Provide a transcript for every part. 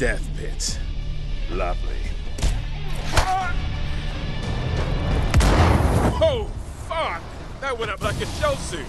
Death Pits. Lovely. Oh, fuck! That went up like a shell suit.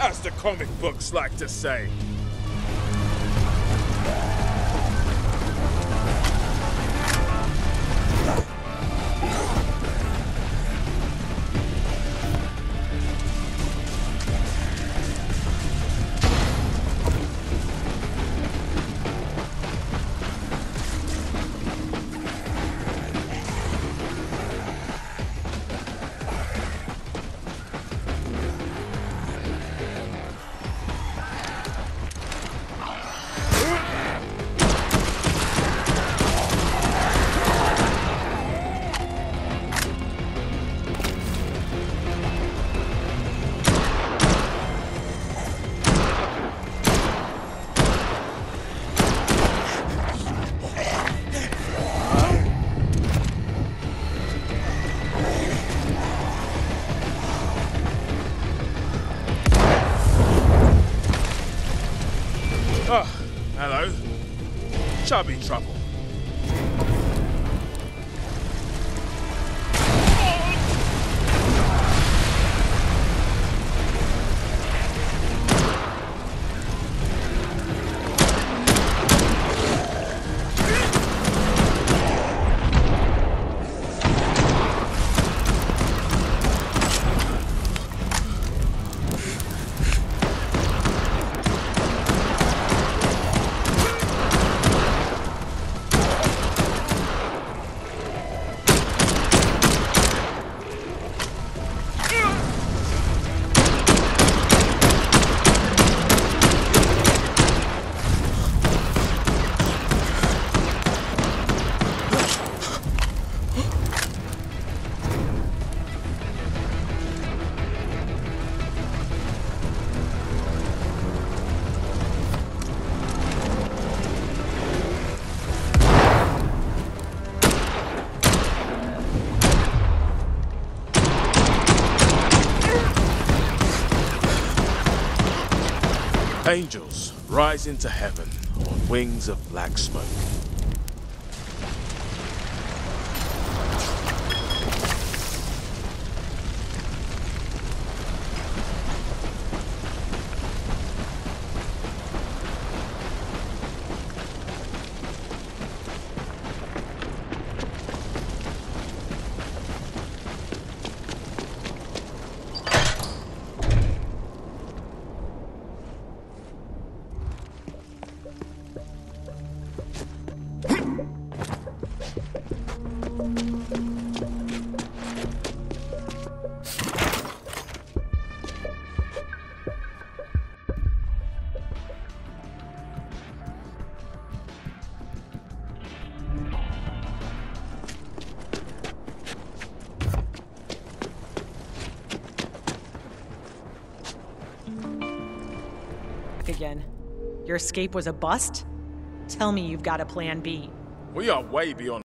As the comic books like to say. Oh, hello. Chubby trouble. Angels rise into heaven on wings of black smoke. Again. Your escape was a bust? Tell me you've got a plan B. We are way beyond